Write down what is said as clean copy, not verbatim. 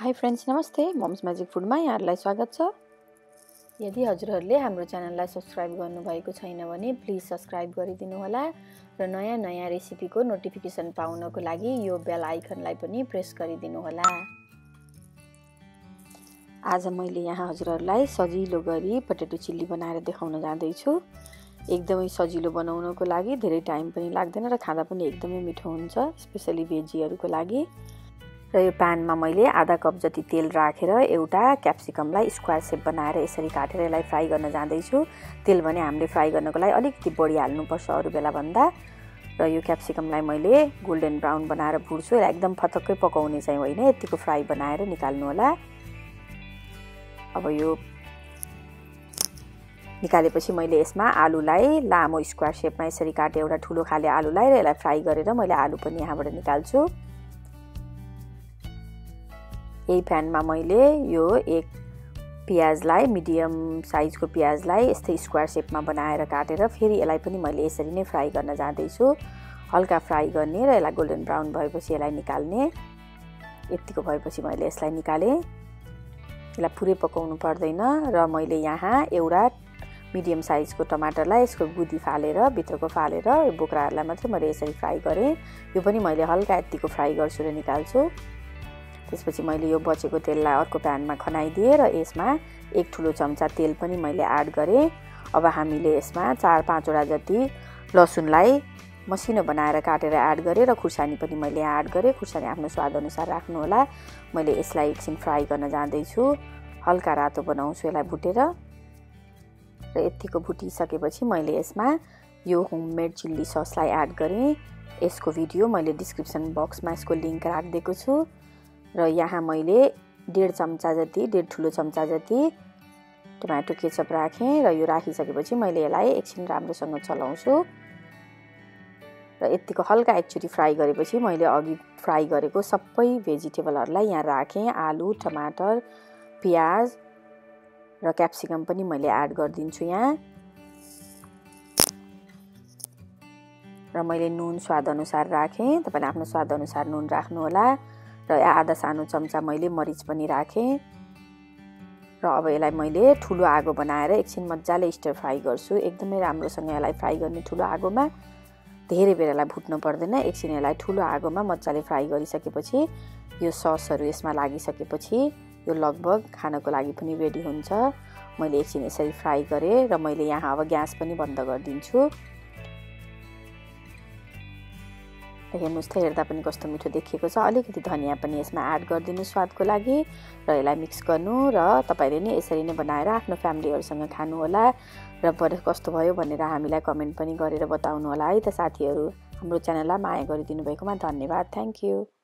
High friends नमस्ते mums magic food में यहाँ स्वागत छ। यदि हजुरहरूले हाम्रो च्यानललाई सब्स्क्राइब गर्नुभएको छैन भने प्लिज सब्स्क्राइब गरिदिनु होला र नयाँ नयाँ रेसिपीको नोटिफिकेसन पाउनको लागि यो बेल आइकनलाई पनि प्रेस गरिदिनु होला। आज मैले यहाँ हजुरहरूलाई सजिलो गरी पोटेटो चिल्ली बनाएर देखाउन जाँदै छु। एकदमै सजिलो बनाउनको लागि धेरै टाइम पनि लाग्दैन र खाँदा पनि एकदमै मिठो हुन्छ, स्पेशली भेजीहरुको लागि। र यो प्यानमा मैले आधा कप जति तेल राखेर एउटा क्याप्सिकमलाई स्क्वायर शेप बनाएर यसरी काटेर यसलाई फ्राई गर्न जाँदैछु। तेल भने हामीले फ्राई गर्नको लागि अलिकति बढी हाल्नुपर्छ अरू बेला भन्दा। र यो क्याप्सिकमलाई मैले गोल्डन ब्राउन बनाएर भुट्छु। र एकदम फटक्कै पकाउने चाहिँ होइन, यतिको फ्राई बनाएर निकाल्नु होला। अब यो निकालेपछि मैले यसमा आलुलाई लामो स्क्वायर शेपमा यसरी काटे एउटा ठुलो खाले आलुलाई र यसलाई फ्राई गरेर मैले आलु पनि यहाँबाट निकाल्छु। यही प्यानमा मैले यो एक प्याजलाई मिडियम साइजको प्याजलाई यस्तै स्क्वायर शेपमा बनाएर काटेर फेरि यसलाई पनि मैले यसरी नै फ्राई गर्न जाँदैछु। हल्का फ्राई गर्ने र यसलाई गोल्डन ब्राउन भएपछि यसलाई निकाल्ने। यतिको भएपछि मैले यसलाई निकालेँ। यसलाई पुरै पकाउनु पर्दैन र मैले यहाँ एउटा मिडियम साइजको टमाटरलाई यसको गुदी फालेर भित्रको फालेर यो बोक्राहरूलाई मात्रै मैले यसरी फ्राई गरेँ। यो पनि मैले हल्का यतिको फ्राई गर्छु र निकाल्छु। त्यसपछि मैले यो बचेको तेललाई अर्को प्यानमा खनाइदिएँ र यसमा एक ठुलो चम्चा तेल पनि मैले ऐड गरेँ। अब हामीले यसमा 4-5 वटा जति लसुनलाई मसिनो बनाएर काटेर ऐड गरेँ र खुर्सानी पनि मैले ऐड गरेँ। खुर्सानी आफ्नो स्वादअनुसार राख्नु होला। मैले यसलाई एकछिन फ्राई गर्न जाँदैछु, हल्का रातो बनाउँछु यसलाई भुटेर। र यतिको भुटिसकेपछि मैले यसमा यो होममेड चिल्ली ससलाई ऐड गरेँ। यसको भिडियो मैले डिस्क्रिप्सन बक्समा यसको लिङ्क राखिदिएको छु। र यहाँ मैले 1.5 चम्चा जति 1.5 ठुलो चम्चा जति टमाटो केचप राखेँ। र यो राखिसकेपछि मैले यसलाई एकछिन राम्रोसँग चलाउँछु। र यतिको हल्का एकचोटी फ्राई गरेपछि मैले अघि फ्राई गरेको सबै भेजिटेबलहरूलाई यहाँ राखेँ। आलु, टमाटर, प्याज र क्याप्सिकम पनि मैले ऐड गरिदिन्छु यहाँ। र मैले नुन स्वादअनुसार राखेँ, तपाईले आफ्नो स्वादअनुसार नुन राख्नु होला। र आधा सानो चम्चा मैले मरिच पनि राखेँ। र अब यसलाई मैले ठुलो आगो बनाएर एकछिन मजाले स्टर फ्राई गर्छु। एकदमै राम्रोसँग यसलाई फ्राई गर्ने ठुलो आगोमा, धेरै बेर यसलाई भुट्नु पर्दैन। एकछिन यसलाई ठुलो आगोमा मजाले फ्राई गरिसकेपछि यो ससहरू यसमा लागिसकेपछि यो लगभग खानको लागि पनि रेडी हुन्छ। मैले एकछिन यसरी फ्राई गरेँ र मैले यहाँ अब ग्यास पनि बन्द गरिदिन्छु। र हेर्नुहोस् त, हेर्दा पनि कस्तो मिठो देखिएको छ। अलिकति धनियाँ पनि यसमा ऐड गरिदिनु स्वादको लागि र यसलाई मिक्स गर्नु। र तपाईले नि यसरी नै बनाएर आफ्नो फ्यामिलीहरुसँग खानु होला र कस्तो भयो भनेर हामीलाई कमेन्ट पनि गरेर बताउनु होला है त साथीहरु। हाम्रो च्यानललाई माया गरिदिनु भएकोमा धन्यवाद। Thank you.